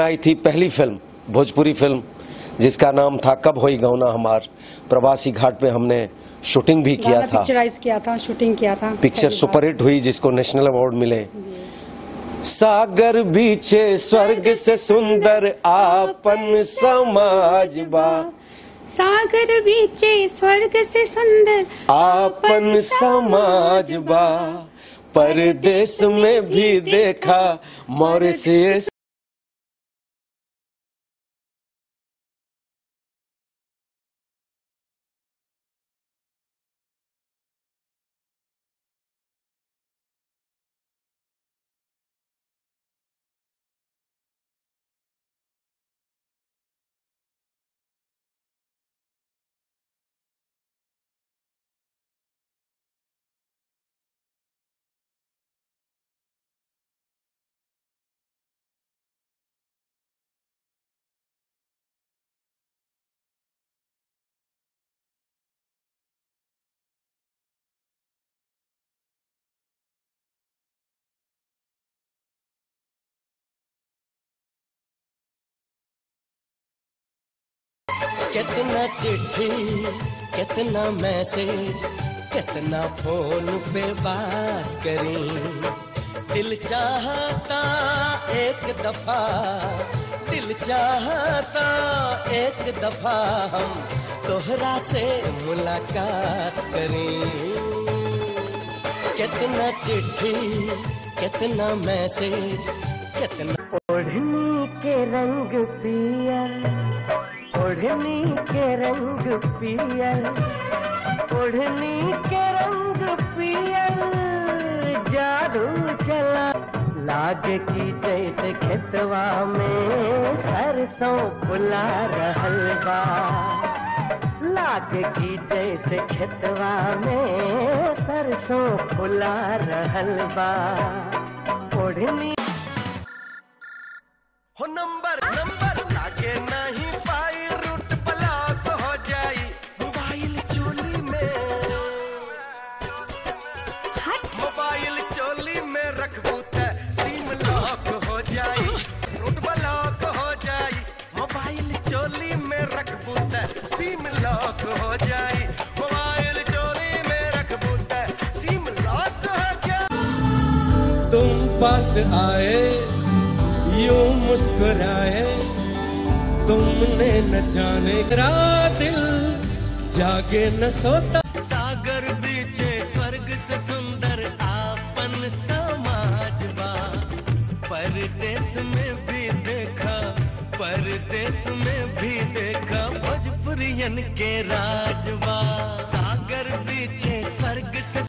आई थी पहली film Bhojpuri film जिसका नाम था कब होई गौना हमार। प्रवासी घाट पे हमने शूटिंग भी किया था, पिक्चराइज किया था, शूटिंग किया था। पिक्चर सुपरहिट हुई जिसको नेशनल अवार्ड मिले। सागर बीचे स्वर्ग से सुंदर आपन समाज बा, सागर बीचे स्वर्ग से सुंदर आपन समाज बा, परदेश में भी देखा मोरे से। कितना चिट्ठी, कितना मैसेज, कितना फोन पे बात करी, दिल चाहता एक दफा, दिल चाहता एक दफा हम तोहरा से मुलाकात करी। कितना चिट्ठी, कितना मैसेज, कितना ओढ़नी के रंग पिया, ओढ़नी के रंग पियल, ओढ़नी के रंग पियल, जादू चला लागे की जैसे खेतवा में सरसों फुला रहल बा, लागे की जैसे खेतवा में सरसों फुला रहल बा। ओढ़नी हो नंबर नंबर लागे नहीं हो जाए, मोबाइल चोरी में रख बूता, सिम लॉक हो जाए। तुम पास आए यूं मुस्कुराए, तुमने न जाने रात दिल जागे न सोता। सागर बीचे स्वर्ग से सुंदर आपन समाज बा, परदेश में भी देखा, परदेश में भी देखा भोजपुरियन के राजवा। सागर बीचे स्वर्ग से